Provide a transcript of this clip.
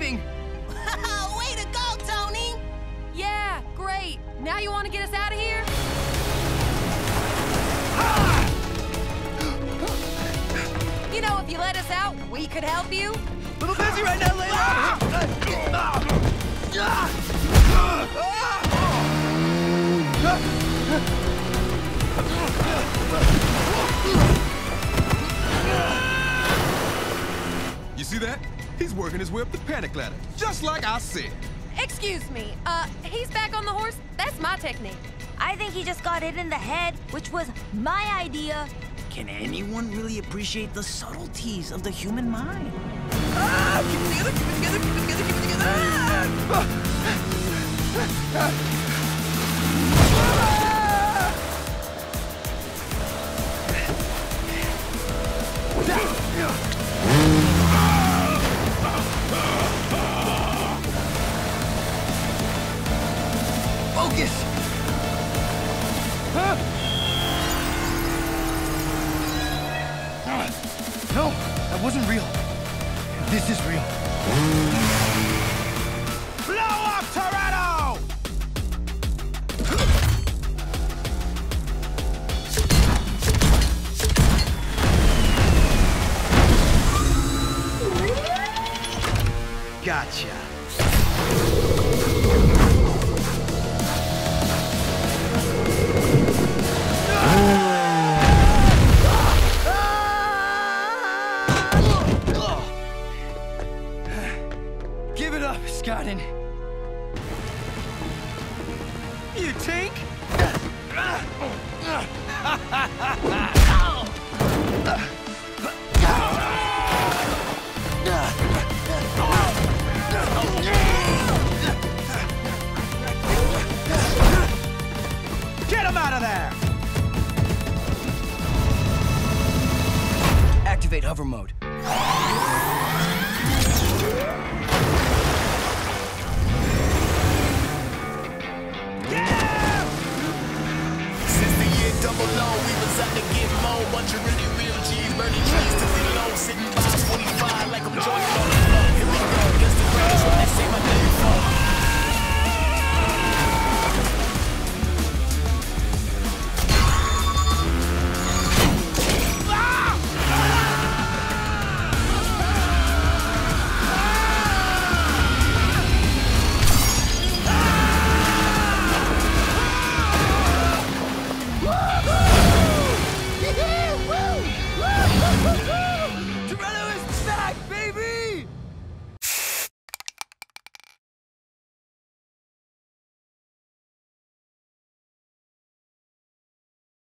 driving! Way to go, Tony! Yeah, great! Now you want to get us out of here? Ah! You know, if you let us out, we could help you. A little busy right now, Layla! You see that? He's working his way up the panic ladder, just like I said. Excuse me, he's back on the horse? That's my technique. I think he just got hit in the head, which was my idea. Can anyone really appreciate the subtleties of the human mind? Ah! Keep it together, keep it together, keep it together, keep it together! Ah! Focus! Huh? No, that wasn't real. This is real. Blow up, Toretto! Gotcha. Give it up, Scotty. You think? Get him out of there! Activate hover mode.